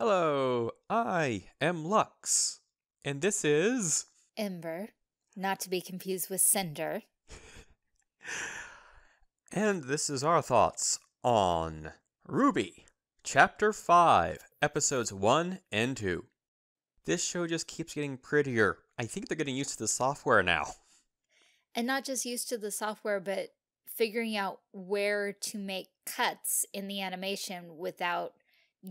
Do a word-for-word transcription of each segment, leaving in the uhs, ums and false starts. Hello, I am Lux, and this is... Ember, not to be confused with Cinder. And this is our thoughts on RWBY, Chapter five, Episodes one and two. This show just keeps getting prettier. I think they're getting used to the software now. And not just used to the software, but figuring out where to make cuts in the animation without...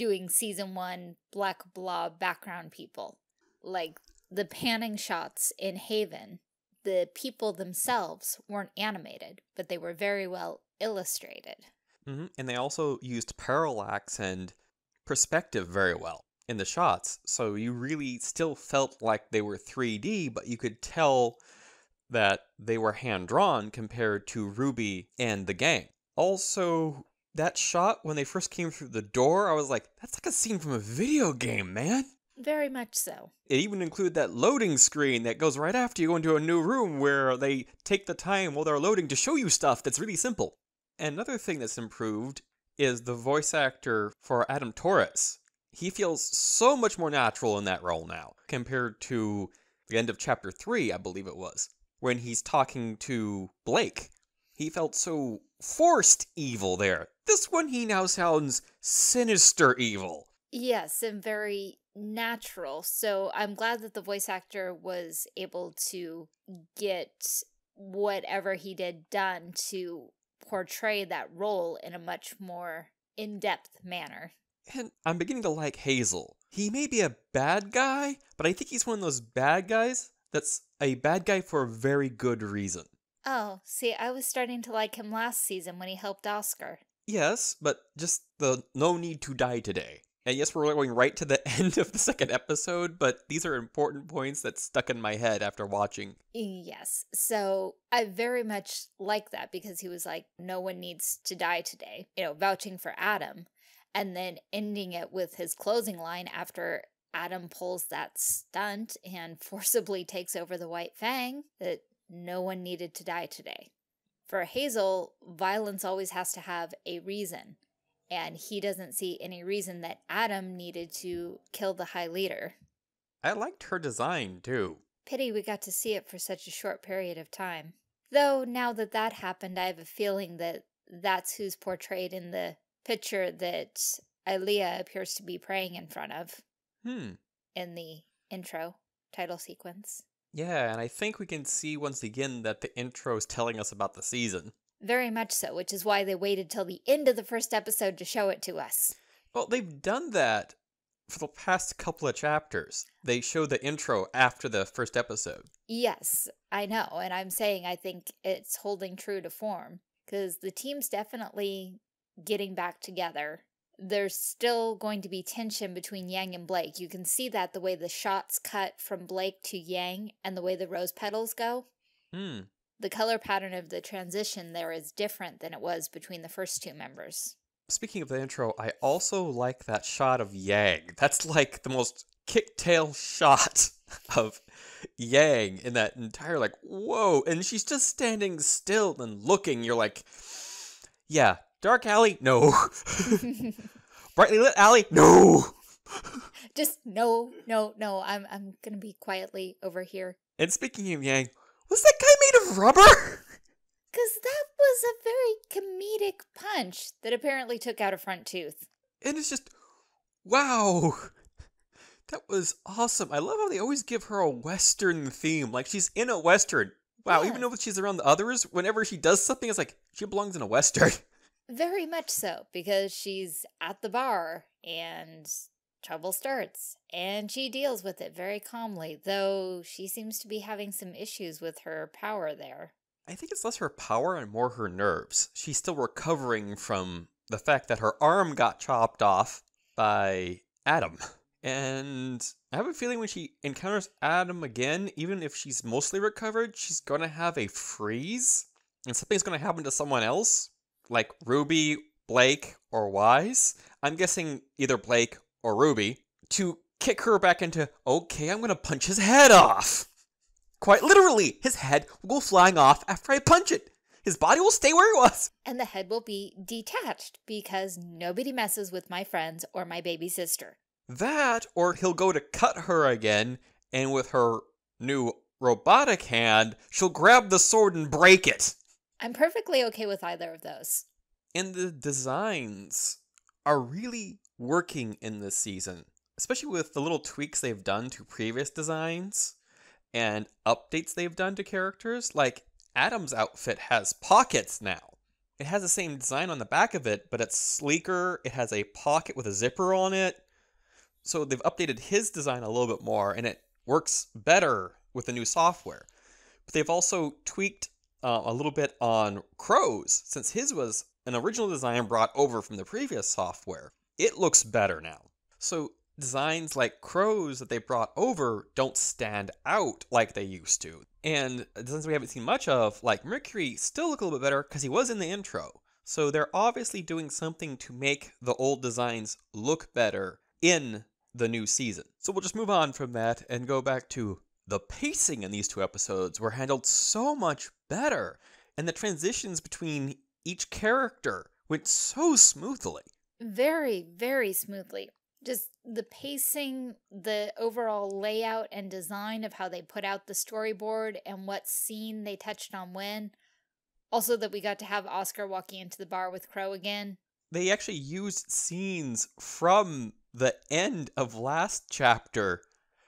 doing season one black blob background people. Like the panning shots in Haven, the people themselves weren't animated, but they were very well illustrated. Mm-hmm. And they also used parallax and perspective very well in the shots. So you really still felt like they were three D, but you could tell that they were hand-drawn compared to RWBY and the gang. Also... that shot, when they first came through the door, I was like, that's like a scene from a video game, man. Very much so. It even included that loading screen that goes right after you go into a new room where they take the time while they're loading to show you stuff that's really simple. And another thing that's improved is the voice actor for Adam Torres. He feels so much more natural in that role now compared to the end of Chapter three, I believe it was, when he's talking to Blake. He felt so forced evil there. This one, he now sounds sinister evil. Yes, and very natural. So I'm glad that the voice actor was able to get whatever he did done to portray that role in a much more in-depth manner. And I'm beginning to like Hazel. He may be a bad guy, but I think he's one of those bad guys that's a bad guy for a very good reason. Oh, see, I was starting to like him last season when he helped Oscar. Yes, but just the no need to die today. And yes, we're going right to the end of the second episode, but these are important points that stuck in my head after watching. Yes, so I very much like that because he was like, no one needs to die today, you know, vouching for Adam, and then ending it with his closing line after Adam pulls that stunt and forcibly takes over the White Fang, that no one needed to die today. For Hazel, violence always has to have a reason, and he doesn't see any reason that Adam needed to kill the High Leader. I liked her design, too. Pity we got to see it for such a short period of time. Though, now that that happened, I have a feeling that that's who's portrayed in the picture that Ilia appears to be praying in front of. Hmm. In the intro title sequence. Yeah, and I think we can see once again that the intro is telling us about the season. Very much so, which is why they waited till the end of the first episode to show it to us. Well, they've done that for the past couple of chapters. They show the intro after the first episode. Yes, I know, and I'm saying I think it's holding true to form, because the team's definitely getting back together. There's still going to be tension between Yang and Blake. You can see that the way the shots cut from Blake to Yang and the way the rose petals go. Hmm. The color pattern of the transition there is different than it was between the first two members. Speaking of the intro, I also like that shot of Yang. That's like the most kick-tail shot of Yang in that entire, like, whoa. And she's just standing still and looking. You're like, yeah. Dark alley? No. Brightly lit alley? No. Just no, no, no. I'm I'm gonna be quietly over here. And speaking of Yang, was that guy made of rubber? Because that was a very comedic punch that apparently took out a front tooth. And it's just, wow. That was awesome. I love how they always give her a Western theme. Like, she's in a Western. Wow, yeah. Even though she's around the others, whenever she does something, it's like, she belongs in a Western. Very much so, because she's at the bar, and trouble starts, and she deals with it very calmly, though she seems to be having some issues with her power there. I think it's less her power and more her nerves. She's still recovering from the fact that her arm got chopped off by Adam. And I have a feeling when she encounters Adam again, even if she's mostly recovered, she's going to have a freeze, and something's going to happen to someone else. Like RWBY, Blake, or Weiss. I'm guessing either Blake or RWBY, to kick her back into, okay, I'm gonna punch his head off. Quite literally, his head will go flying off after I punch it. His body will stay where it was. And the head will be detached because nobody messes with my friends or my baby sister. That, or he'll go to cut her again, and with her new robotic hand, she'll grab the sword and break it. I'm perfectly okay with either of those. And the designs are really working in this season, especially with the little tweaks they've done to previous designs and updates they've done to characters. Like, Adam's outfit has pockets now. It has the same design on the back of it, but it's sleeker. It has a pocket with a zipper on it. So they've updated his design a little bit more, and it works better with the new software. But they've also tweaked uh, a little bit on Qrow's, since his was an original design brought over from the previous software. It looks better now. So designs like Qrow's that they brought over don't stand out like they used to. And designs we haven't seen much of, like Mercury, still look a little bit better because he was in the intro. So they're obviously doing something to make the old designs look better in the new season. So we'll just move on from that and go back to the pacing in these two episodes were handled so much better. And the transitions between each character went so smoothly. Very, very smoothly. Just the pacing, the overall layout and design of how they put out the storyboard and what scene they touched on when. Also that we got to have Oscar walking into the bar with Qrow again. They actually used scenes from the end of last chapter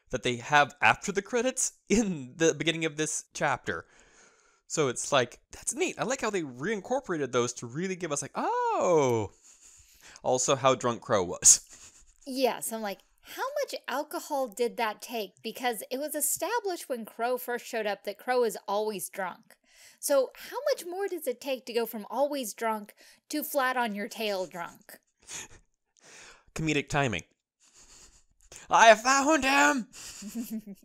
that they have after the credits in the beginning of this chapter. So it's like, that's neat. I like how they reincorporated those to really give us like, oh. Also how drunk Qrow was. Yes, I'm like, how much alcohol did that take? Because it was established when Qrow first showed up that Qrow is always drunk. So how much more does it take to go from always drunk to flat on your tail drunk? Comedic timing. I found him!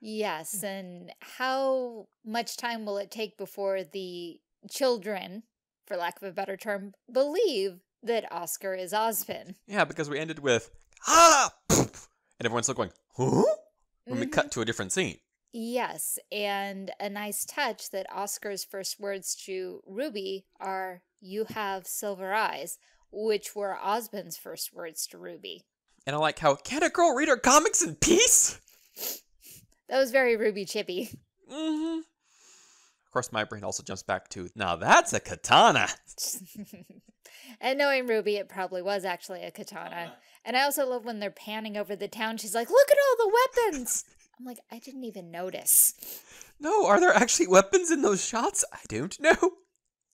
Yes, and how much time will it take before the children, for lack of a better term, believe that Oscar is Ozpin? Yeah, because we ended with, ah! And everyone's still going, huh? When mm-hmm. we cut to a different scene. Yes, and a nice touch that Oscar's first words to Ruby are, you have silver eyes, which were Ozpin's first words to Ruby. And I like how, can a girl read her comics in peace? That was very Ruby chippy. Mm-hmm. Of course, my brain also jumps back to, now that's a katana. And knowing Ruby, it probably was actually a katana. And I also love when they're panning over the town. She's like, look at all the weapons. I'm like, I didn't even notice. No, are there actually weapons in those shots? I don't know.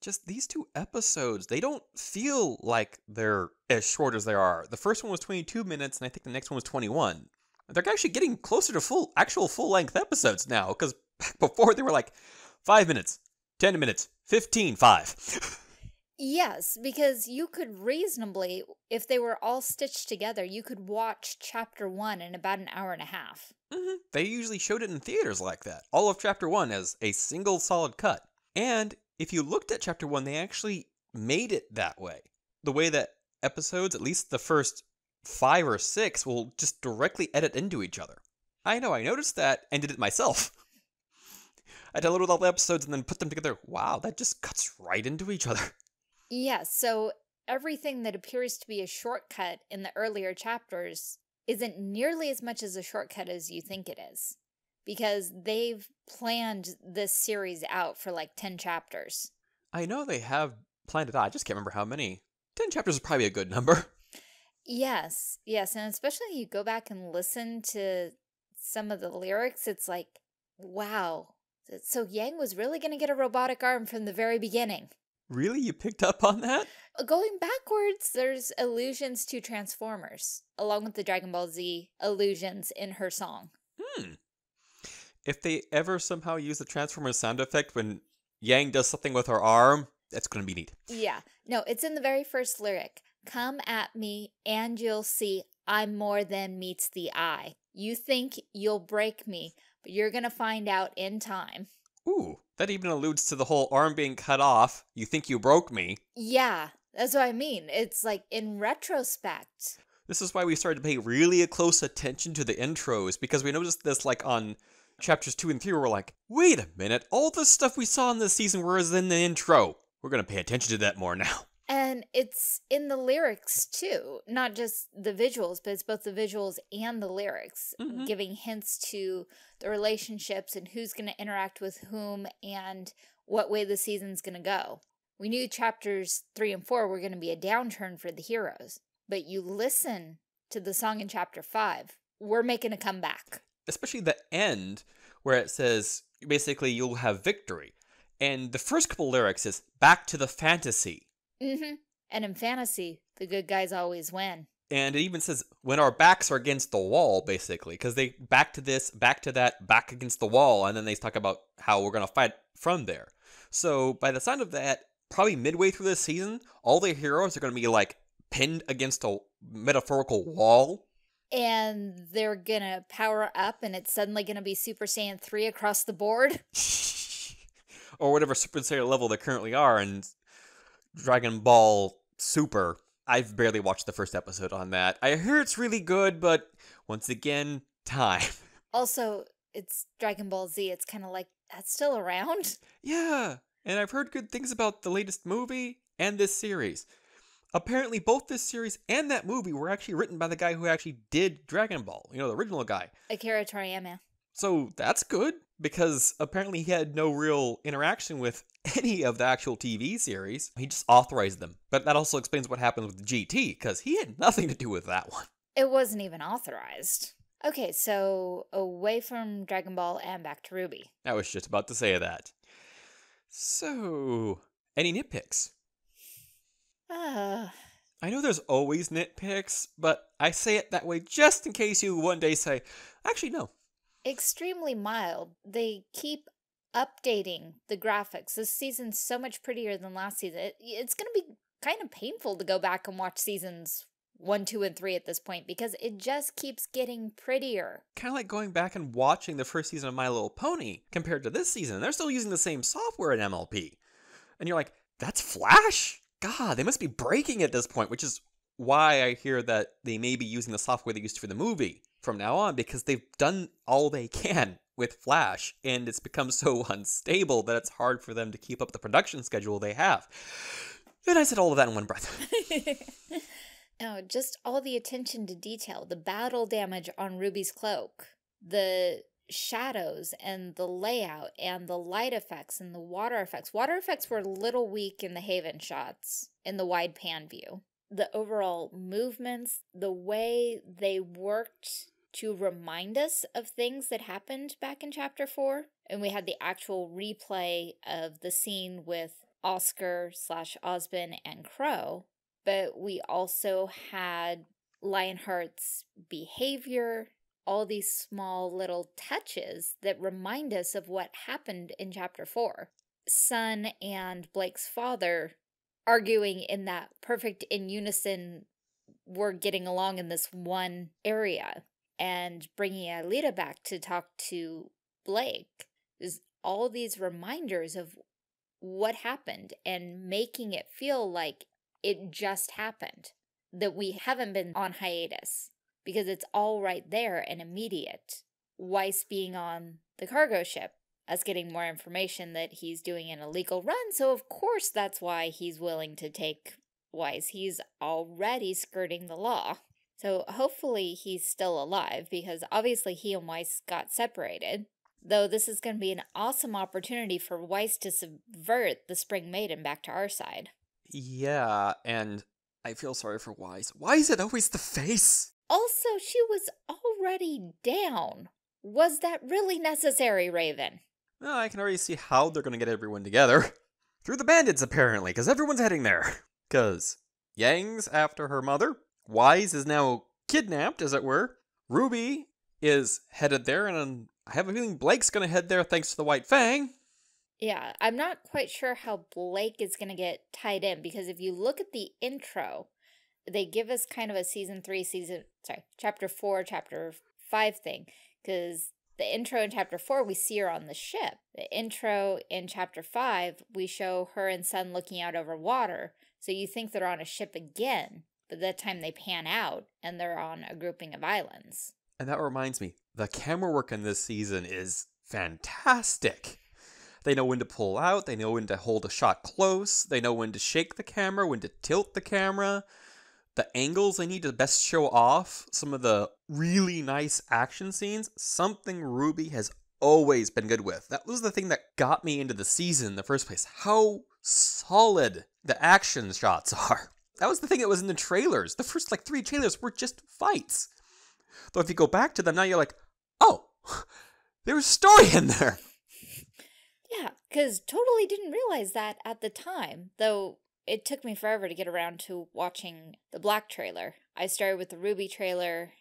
Just these two episodes, they don't feel like they're as short as they are. The first one was twenty-two minutes, and I think the next one was twenty-one. They're actually getting closer to full, actual full-length episodes now, because back before they were like five minutes, ten minutes, fifteen, five. Yes, because you could reasonably, if they were all stitched together, you could watch chapter one in about an hour and a half. Mm-hmm. They usually showed it in theaters like that. All of chapter one as a single solid cut. And if you looked at chapter one, they actually made it that way. The way that episodes, at least the first five or six, will just directly edit into each other. I know, I noticed that and did it myself. I downloaded all the episodes and then put them together. Wow, that just cuts right into each other. Yeah, so everything that appears to be a shortcut in the earlier chapters isn't nearly as much as a shortcut as you think it is, because they've planned this series out for like ten chapters. I know they have planned it out. I just can't remember how many. ten chapters is probably a good number. Yes, yes, and especially you go back and listen to some of the lyrics, it's like, wow. So Yang was really going to get a robotic arm from the very beginning. Really? You picked up on that? Going backwards, there's allusions to Transformers, along with the Dragon Ball Z allusions in her song. Hmm. If they ever somehow use the Transformers sound effect when Yang does something with her arm, that's going to be neat. Yeah. No, it's in the very first lyric. Come at me and you'll see I'm more than meets the eye. You think you'll break me, but you're going to find out in time. Ooh, that even alludes to the whole arm being cut off. You think you broke me. Yeah, that's what I mean. It's like in retrospect. This is why we started to pay really close attention to the intros, because we noticed this like on chapters two and three, where we're like, wait a minute, all the stuff we saw in this season was in the intro. We're going to pay attention to that more now. And it's in the lyrics too, not just the visuals, but it's both the visuals and the lyrics, mm-hmm. giving hints to the relationships and who's going to interact with whom and what way the season's going to go. We knew chapters three and four were going to be a downturn for the heroes, but you listen to the song in chapter five, we're making a comeback. Especially the end where it says, basically, you'll have victory. And the first couple lyrics is, back to the fantasy. Mm-hmm. And in fantasy, the good guys always win. And it even says, when our backs are against the wall, basically, because they back to this, back to that, back against the wall, and then they talk about how we're going to fight from there. So by the sound of that, probably midway through this season, all the heroes are going to be like pinned against a metaphorical wall. And they're going to power up, and it's suddenly going to be Super Saiyan three across the board. Or whatever Super Saiyan level they currently are, and Dragon Ball Super. I've barely watched the first episode on that. I hear it's really good, but once again, time. Also, it's Dragon Ball Z. It's kind of like, that's still around? Yeah, and I've heard good things about the latest movie and this series. Apparently, both this series and that movie were actually written by the guy who actually did Dragon Ball. You know, the original guy. Akira Toriyama. So that's good, because apparently he had no real interaction with any of the actual T V series. He just authorized them. But that also explains what happened with G T, because he had nothing to do with that one. It wasn't even authorized. Okay, so away from Dragon Ball and back to RWBY. I was just about to say that. So, any nitpicks? Uh... I know there's always nitpicks, but I say it that way just in case you one day say, actually, no. Extremely mild. They keep updating the graphics. This season's so much prettier than last season. It, it's going to be kind of painful to go back and watch seasons one, two, and three at this point because it just keeps getting prettier. Kind of like going back and watching the first season of My Little Pony compared to this season. They're still using the same software in M L P. And you're like, that's Flash? God, they must be breaking at this point, which is why I hear that they may be using the software they used for the movie from now on, because they've done all they can with Flash, and it's become so unstable that it's hard for them to keep up the production schedule they have. And I said all of that in one breath. Oh, just all the attention to detail, the battle damage on Ruby's cloak, the shadows and the layout and the light effects and the water effects. Water effects were a little weak in the Haven shots in the wide pan view. The overall movements, the way they worked to remind us of things that happened back in chapter four. And we had the actual replay of the scene with Oscar slash Ozpin and Qrow. But we also had Lionheart's behavior, all these small little touches that remind us of what happened in chapter four. Son and Blake's father arguing in that perfect in unison, we're getting along in this one area, and bringing Ilia back to talk to Blake. There's all these reminders of what happened and making it feel like it just happened, that we haven't been on hiatus, because it's all right there and immediate. Weiss being on the cargo ship, us getting more information that he's doing an illegal run, so of course that's why he's willing to take Weiss. He's already skirting the law. So hopefully he's still alive, because obviously he and Weiss got separated. Though this is going to be an awesome opportunity for Weiss to subvert the Spring Maiden back to our side. Yeah, and I feel sorry for Weiss. Why is it always the face? Also, she was already down. Was that really necessary, Raven? Well, I can already see how they're going to get everyone together. Through the bandits, apparently, because everyone's heading there. Because Yang's after her mother. Weiss is now kidnapped, as it were. RWBY is headed there, and I'm, I have a feeling Blake's going to head there thanks to the White Fang. Yeah, I'm not quite sure how Blake is going to get tied in, because if you look at the intro, they give us kind of a season three, season, sorry, chapter four, chapter five thing. Because the intro in chapter four, we see her on the ship. The intro in chapter five, we show her and Sun looking out over water. So you think they're on a ship again, but that time they pan out and they're on a grouping of islands. And that reminds me, the camera work in this season is fantastic. They know when to pull out. They know when to hold a shot close. They know when to shake the camera, when to tilt the camera. The angles they need to best show off some of the really nice action scenes, something RWBY has always been good with. That was the thing that got me into the season in the first place. How solid the action shots are. That was the thing that was in the trailers. The first like three trailers were just fights. Though if you go back to them now, you're like, oh, there was story in there. Yeah, because totally didn't realize that at the time, though. It took me forever to get around to watching the black trailer. I started with the RWBY trailer,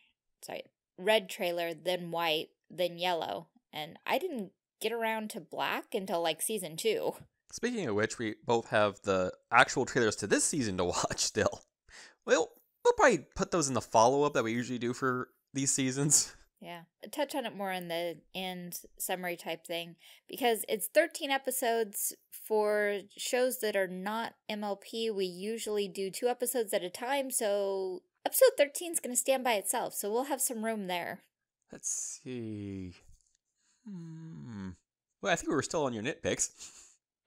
sorry, red trailer, then white, then yellow. And I didn't get around to black until like season two. Speaking of which, we both have the actual trailers to this season to watch still. Well, we'll probably put those in the follow-up that we usually do for these seasons. Yeah, I touch on it more in the end summary type thing, because it's thirteen episodes. For shows that are not M L P, we usually do two episodes at a time, so episode thirteen is going to stand by itself, so we'll have some room there. Let's see. Hmm. Well, I think we were still on your nitpicks.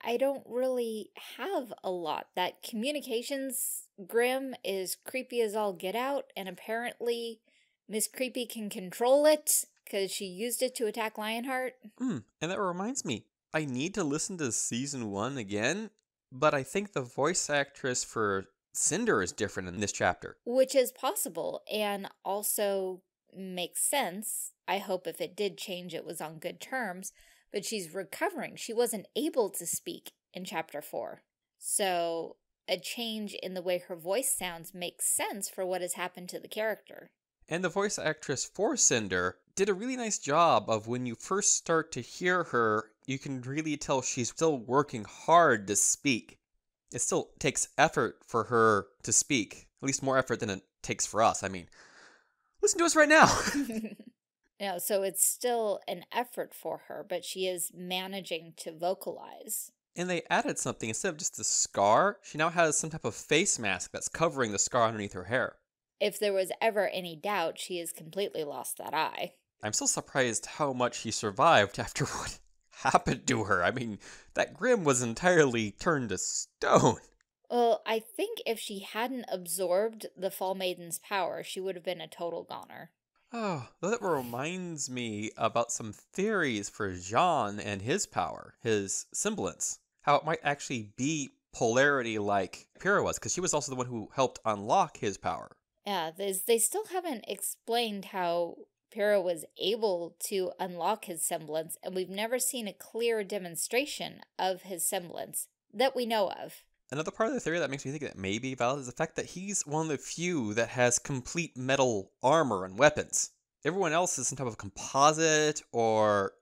I don't really have a lot. That communications grim is creepy as all get out, and apparently Miss Creepy can control it, because she used it to attack Lionheart. Hmm, and that reminds me. I need to listen to season one again, but I think the voice actress for Cinder is different in this chapter. Which is possible, and also makes sense. I hope if it did change, it was on good terms, but she's recovering. She wasn't able to speak in chapter four. So a change in the way her voice sounds makes sense for what has happened to the character. And the voice actress for Cinder did a really nice job of when you first start to hear her, you can really tell she's still working hard to speak. It still takes effort for her to speak. At least more effort than it takes for us. I mean, listen to us right now. No, so it's still an effort for her, but she is managing to vocalize. And they added something. Instead of just the scar, she now has some type of face mask that's covering the scar underneath her hair. If there was ever any doubt, she has completely lost that eye. I'm still surprised how much she survived after what happened to her. I mean, that grim was entirely turned to stone. Well, I think if she hadn't absorbed the Fall Maiden's power, she would have been a total goner. Oh, that reminds me about some theories for Jaune and his power, his semblance. How it might actually be polarity like Pyrrha was, because she was also the one who helped unlock his power. Yeah, they still haven't explained how Pyrrha was able to unlock his semblance, and we've never seen a clear demonstration of his semblance that we know of. Another part of the theory that makes me think that may be valid is the fact that he's one of the few that has complete metal armor and weapons. Everyone else is some type of composite or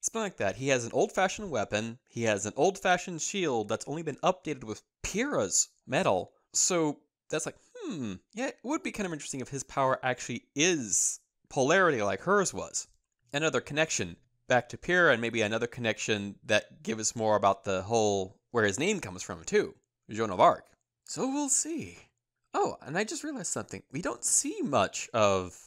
something like that. He has an old-fashioned weapon. He has an old-fashioned shield that's only been updated with Pyrrha's metal. So that's like, hmm, yeah, it would be kind of interesting if his power actually is polarity like hers was. Another connection back to Pyrrha, and maybe another connection that gives us more about the whole where his name comes from too, Joan of Arc. So we'll see. Oh, and I just realized something. We don't see much of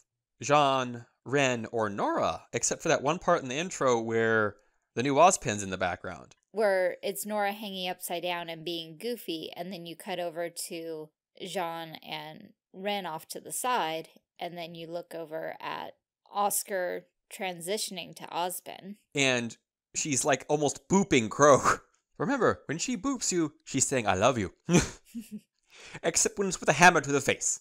Jaune, Ren, or Nora, except for that one part in the intro where the new Ozpin's in the background. Where it's Nora hanging upside down and being goofy, and then you cut over to Jaune and Ren off to the side, and then you look over at Oscar transitioning to Ozpin. And she's like almost booping Qrow. Remember, when she boops you, she's saying, I love you. Except when it's with a hammer to the face.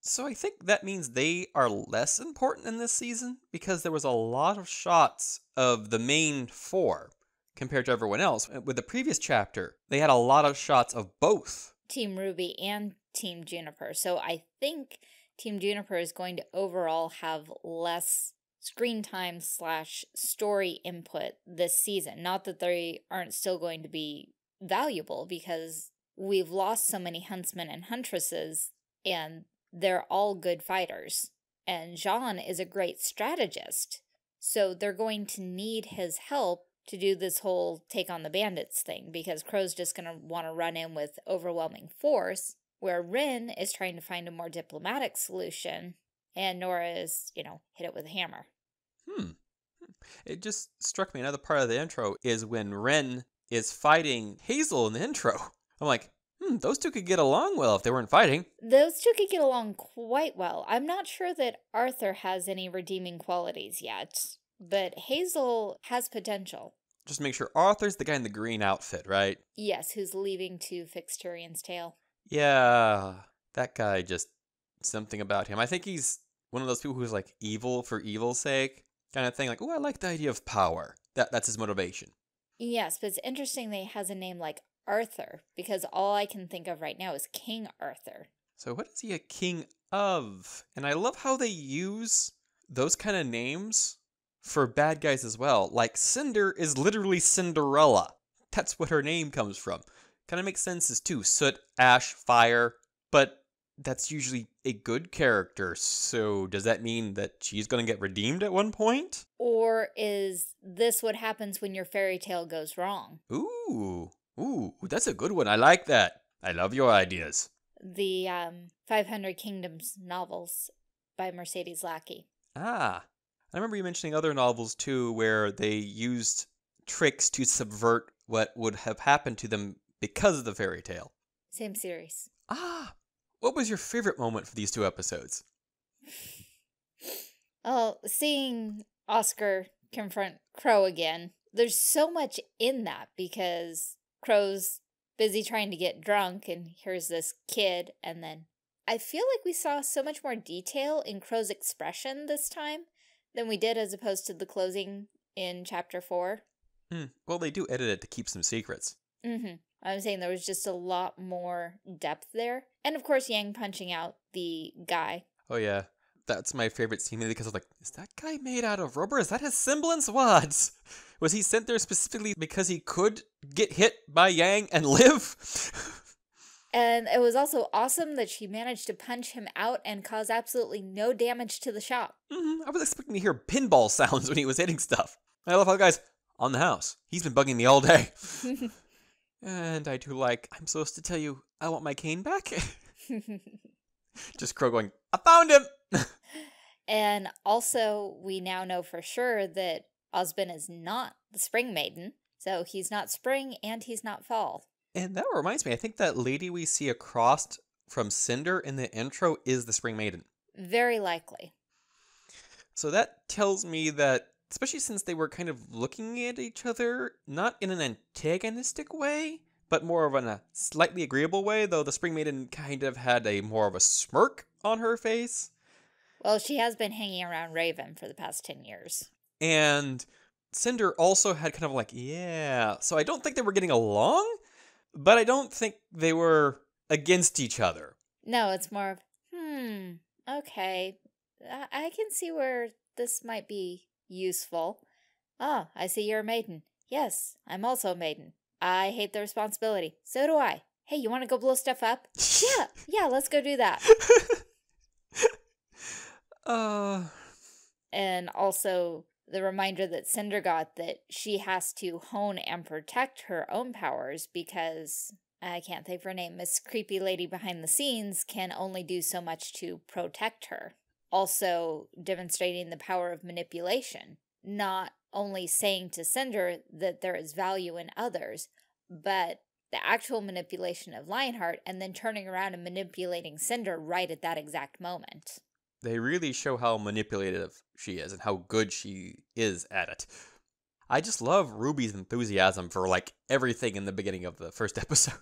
So I think that means they are less important in this season, because there was a lot of shots of the main four compared to everyone else. With the previous chapter, they had a lot of shots of both. Team RWBY and Team Juniper. So I think Team Juniper is going to overall have less screen time slash story input this season. Not that they aren't still going to be valuable, because we've lost so many huntsmen and huntresses, and they're all good fighters. And Jaune is a great strategist, so they're going to need his help to do this whole take on the bandits thing, because Qrow's just going to want to run in with overwhelming force, where Ren is trying to find a more diplomatic solution, and Nora is, you know, hit it with a hammer. Hmm. It just struck me, another part of the intro is when Ren is fighting Hazel in the intro. I'm like, hmm, those two could get along well if they weren't fighting. Those two could get along quite well. I'm not sure that Arthur has any redeeming qualities yet, but Hazel has potential. Just make sure Arthur's the guy in the green outfit, right? Yes, who's leaving to fix Tyrian's tail. Yeah, that guy, just something about him. I think he's one of those people who's like evil for evil's sake kind of thing. Like, oh, I like the idea of power. That That's his motivation. Yes, but it's interesting that he has a name like Arthur, because all I can think of right now is King Arthur. So what is he a king of? And I love how they use those kind of names for bad guys as well. Like, Cinder is literally Cinderella. That's what her name comes from. Kind of makes sense as too. Soot, ash, fire, but that's usually a good character. So does that mean that she's going to get redeemed at one point? Or is this what happens when your fairy tale goes wrong? Ooh, ooh, that's a good one. I like that. I love your ideas. The um, five hundred Kingdoms novels by Mercedes Lackey. Ah, I remember you mentioning other novels, too, where they used tricks to subvert what would have happened to them because of the fairy tale. Same series. Ah! What was your favorite moment for these two episodes? Oh, seeing Oscar confront Qrow again. There's so much in that, because Crow's busy trying to get drunk, and here's this kid, and then... I feel like we saw so much more detail in Crow's expression this time than we did, as opposed to the closing in chapter four. Mm. Well, they do edit it to keep some secrets. Mm-hmm. I'm saying there was just a lot more depth there. And of course, Yang punching out the guy. Oh yeah, that's my favorite scene, because I was like, is that guy made out of rubber? Is that his semblance? What? Was he sent there specifically because he could get hit by Yang and live? And it was also awesome that she managed to punch him out and cause absolutely no damage to the shop. Mm-hmm. I was expecting to hear pinball sounds when he was hitting stuff. I love how the guy's on the house. He's been bugging me all day. And I do like, I'm supposed to tell you I want my cane back? Just Qrow going, I found him! And also, we now know for sure that Ozpin is not the Spring Maiden. So he's not spring and he's not fall. And that reminds me, I think that lady we see across from Cinder in the intro is the Spring Maiden. Very likely. So that tells me that, especially since they were kind of looking at each other, not in an antagonistic way, but more of in a slightly agreeable way, though the Spring Maiden kind of had a more of a smirk on her face. Well, she has been hanging around Raven for the past ten years. And Cinder also had kind of like, yeah. So I don't think they were getting along, but I don't think they were against each other. No, it's more of, hmm, okay, I, I can see where this might be useful. Ah, I see you're a maiden. Yes, I'm also a maiden. I hate the responsibility. So do I. Hey, you want to go blow stuff up? yeah, yeah, let's go do that. uh... And also... the reminder that Cinder got that she has to hone and protect her own powers because, I can't think of her name, Miss Creepy Lady behind the scenes can only do so much to protect her. Also demonstrating the power of manipulation. Not only saying to Cinder that there is value in others, but the actual manipulation of Lionheart and then turning around and manipulating Cinder right at that exact moment. They really show how manipulative she is and how good she is at it. I just love Ruby's enthusiasm for, like, everything in the beginning of the first episode.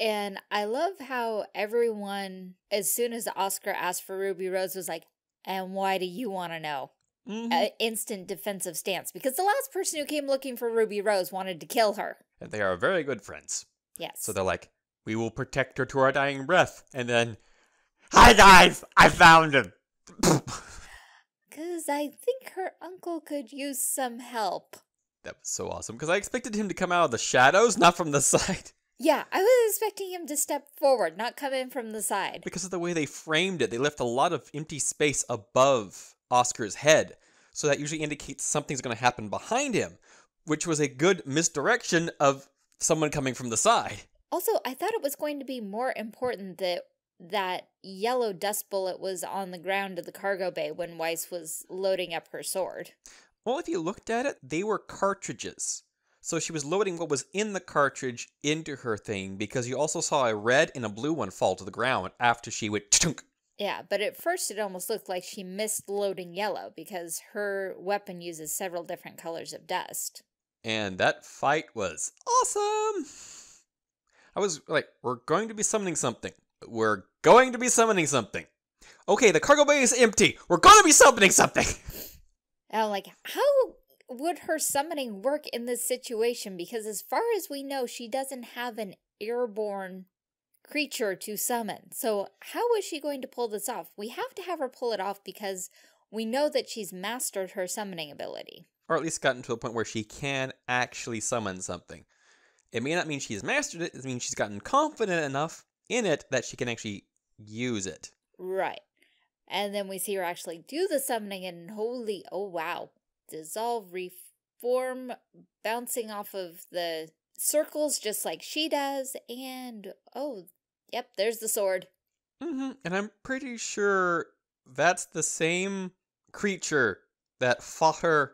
And I love how everyone, as soon as Oscar asked for Ruby Rose, was like, and why do you want to know? Mm-hmm. Uh, instant defensive stance. Because the last person who came looking for Ruby Rose wanted to kill her. And they are very good friends. Yes. So they're like, we will protect her to our dying breath. And then, hi guys, I found him. Because I think her uncle could use some help. That was so awesome, because I expected him to come out of the shadows, not from the side. Yeah, I was expecting him to step forward, not come in from the side. Because of the way they framed it, they left a lot of empty space above Oscar's head. So that usually indicates something's going to happen behind him, which was a good misdirection of someone coming from the side. Also, I thought it was going to be more important that that yellow dust bullet was on the ground of the cargo bay when Weiss was loading up her sword. Well, if you looked at it, they were cartridges. So she was loading what was in the cartridge into her thing, because you also saw a red and a blue one fall to the ground after she went t-tunk. Yeah, but at first it almost looked like she missed loading yellow, because her weapon uses several different colors of dust. And that fight was awesome! I was like, we're going to be summoning something. We're going to be summoning something. Okay, the cargo bay is empty. We're going to be summoning something. Oh, like, how would her summoning work in this situation? Because as far as we know, she doesn't have an airborne creature to summon. So how is she going to pull this off? We have to have her pull it off because we know that she's mastered her summoning ability. Or at least gotten to a point where she can actually summon something. It may not mean she's mastered it. It means she's gotten confident enough in it that she can actually use it. Right. And then we see her actually do the summoning, and holy, oh wow. Dissolve, reform, bouncing off of the circles just like she does, and oh, yep, there's the sword. Mm-hmm. And I'm pretty sure that's the same creature that fought her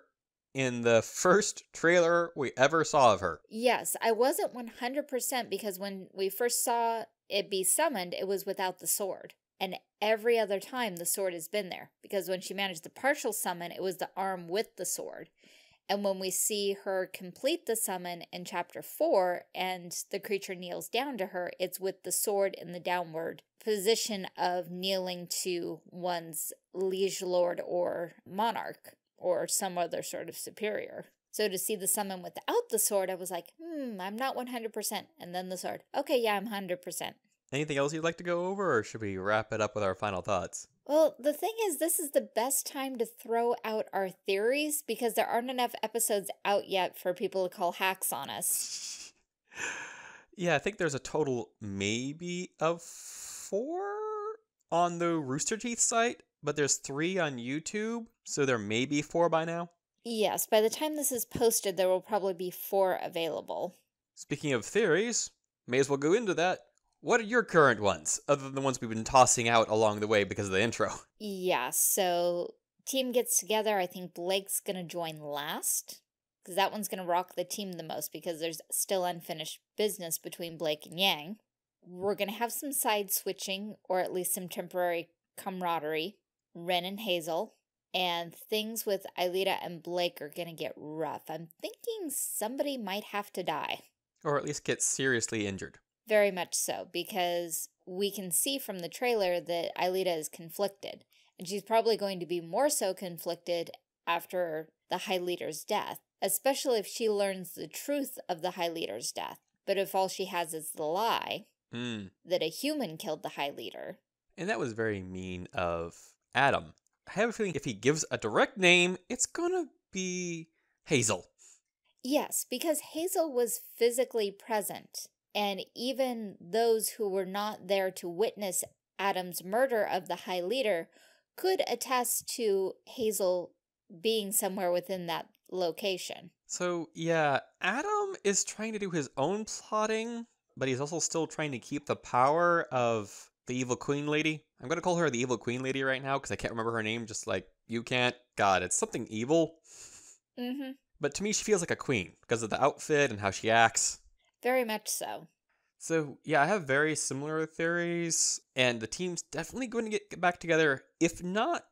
in the first trailer we ever saw of her. Yes, I wasn't one hundred percent because when we first saw it be summoned, it was without the sword. And every other time the sword has been there. Because when she managed the partial summon, it was the arm with the sword. And when we see her complete the summon in chapter four and the creature kneels down to her, it's with the sword in the downward position of kneeling to one's liege lord or monarch, or some other sort of superior. So to see the summon without the sword, I was like, hmm, I'm not one hundred percent. And then the sword. Okay, yeah, I'm one hundred percent. Anything else you'd like to go over, or should we wrap it up with our final thoughts? Well, the thing is, this is the best time to throw out our theories, because there aren't enough episodes out yet for people to call hacks on us. Yeah, I think there's a total maybe of four on the Rooster Teeth site. But there's three on YouTube, so there may be four by now. Yes, by the time this is posted, there will probably be four available. Speaking of theories, may as well go into that. What are your current ones, other than the ones we've been tossing out along the way because of the intro? Yeah, so team gets together. I think Blake's going to join last, because that one's going to rock the team the most, because there's still unfinished business between Blake and Yang. We're going to have some side switching, or at least some temporary camaraderie. Ren and Hazel, and things with Ilia and Blake are going to get rough. I'm thinking somebody might have to die. Or at least get seriously injured. Very much so, because we can see from the trailer that Ilia is conflicted, and she's probably going to be more so conflicted after the High Leader's death, especially if she learns the truth of the High Leader's death. But if all she has is the lie mm. that a human killed the High Leader. And that was very mean of Adam. I have a feeling if he gives a direct name, it's gonna be Hazel. Yes, because Hazel was physically present, and even those who were not there to witness Adam's murder of the High Leader could attest to Hazel being somewhere within that location. So, yeah, Adam is trying to do his own plotting, but he's also still trying to keep the power of the evil queen lady. I'm going to call her the evil queen lady right now because I can't remember her name, just like you can't. God, it's something evil. Mm-hmm. But to me, she feels like a queen because of the outfit and how she acts. Very much so. So, yeah, I have very similar theories, and the team's definitely going to get, get back together, if not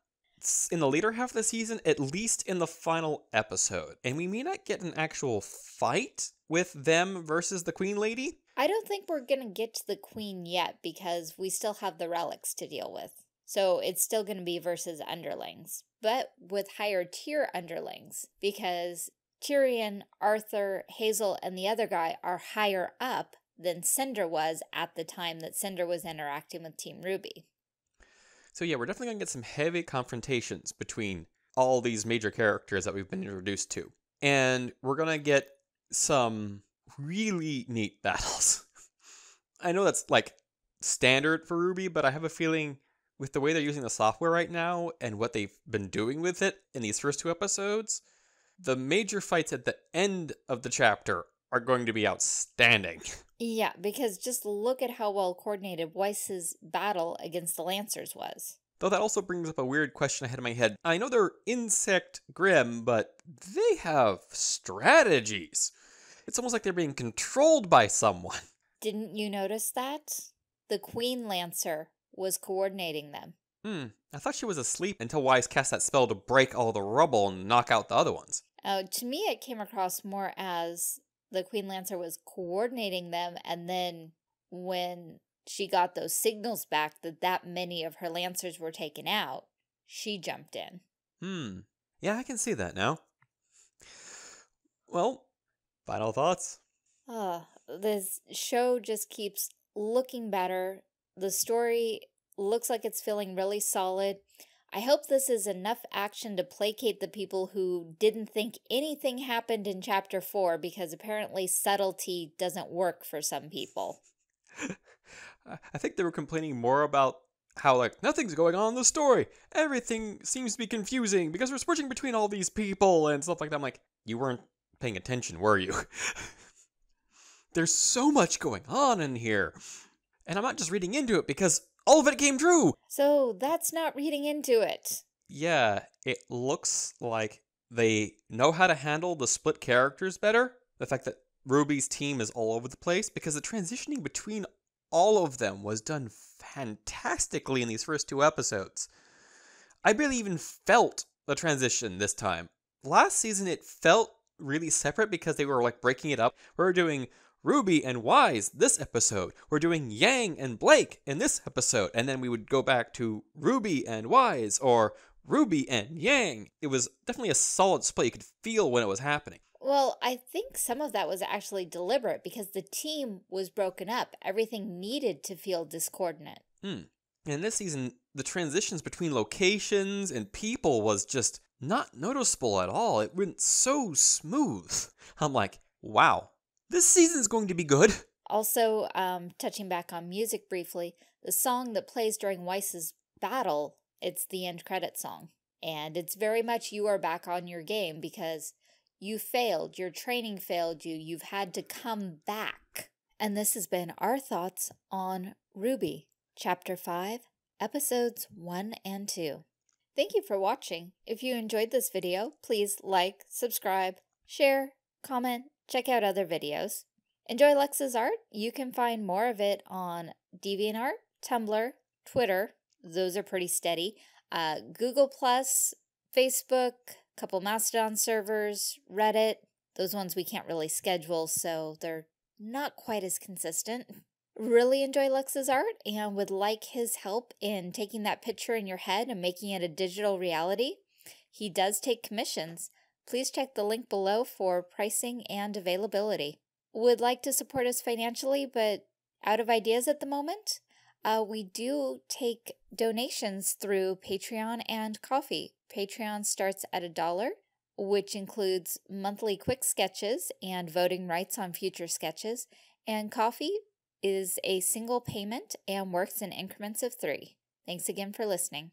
in the later half of the season, at least in the final episode. And we may not get an actual fight with them versus the queen lady. I don't think we're going to get to the queen yet because we still have the relics to deal with. So it's still going to be versus underlings, but with higher tier underlings, because Tyrian, Arthur, Hazel, and the other guy are higher up than Cinder was at the time that Cinder was interacting with Team RWBY. So yeah, we're definitely going to get some heavy confrontations between all these major characters that we've been introduced to. And we're going to get some really neat battles. I know that's like standard for RWBY, but I have a feeling with the way they're using the software right now and what they've been doing with it in these first two episodes, the major fights at the end of the chapter are going to be outstanding. Yeah, because just look at how well coordinated Weiss's battle against the Lancers was. Though that also brings up a weird question I had in my head. I know they're insect grim, but they have strategies. It's almost like they're being controlled by someone. Didn't you notice that? The Queen Lancer was coordinating them. Hmm. I thought she was asleep until Weiss cast that spell to break all the rubble and knock out the other ones. Oh, to me it came across more as the Queen Lancer was coordinating them, and then when she got those signals back that that many of her Lancers were taken out, she jumped in. Hmm. Yeah, I can see that now. Well, final thoughts? Oh, this show just keeps looking better. The story looks like it's feeling really solid. I hope this is enough action to placate the people who didn't think anything happened in Chapter four, because apparently subtlety doesn't work for some people. I think they were complaining more about how, like, nothing's going on in the story. Everything seems to be confusing because we're switching between all these people and stuff like that. I'm like, you weren't paying attention, were you? There's so much going on in here. And I'm not just reading into it because all of it came true. So that's not reading into it. Yeah, it looks like they know how to handle the split characters better. The fact that Ruby's team is all over the place, because the transitioning between all of them was done fantastically in these first two episodes. I barely even felt the transition this time. Last season, it felt really separate because they were like breaking it up. We were doing Ruby and Weiss this episode. We're doing Yang and Blake in this episode. And then we would go back to Ruby and Weiss, or Ruby and Yang. It was definitely a solid split. You could feel when it was happening. Well, I think some of that was actually deliberate because the team was broken up. Everything needed to feel discordant. Mm. And this season, the transitions between locations and people was just not noticeable at all. It went so smooth. I'm like, wow. This season's going to be good. Also, um, touching back on music briefly, the song that plays during Weiss's battle, it's the end credit song. And it's very much you are back on your game because you failed, your training failed you, you've had to come back. And this has been our thoughts on RWBY, Chapter five, Episodes one and two. Thank you for watching. If you enjoyed this video, please like, subscribe, share, comment, check out other videos. Enjoy Lux's art? You can find more of it on DeviantArt, Tumblr, Twitter. Those are pretty steady. Uh, Google plus, Facebook, a couple Mastodon servers, Reddit. Those ones we can't really schedule, so they're not quite as consistent. Really enjoy Lux's art and would like his help in taking that picture in your head and making it a digital reality. He does take commissions. Please check the link below for pricing and availability. Would like to support us financially, but out of ideas at the moment? Uh, we do take donations through Patreon and ko-fi. Patreon starts at a dollar, which includes monthly quick sketches and voting rights on future sketches, and ko-fi is a single payment and works in increments of three. Thanks again for listening.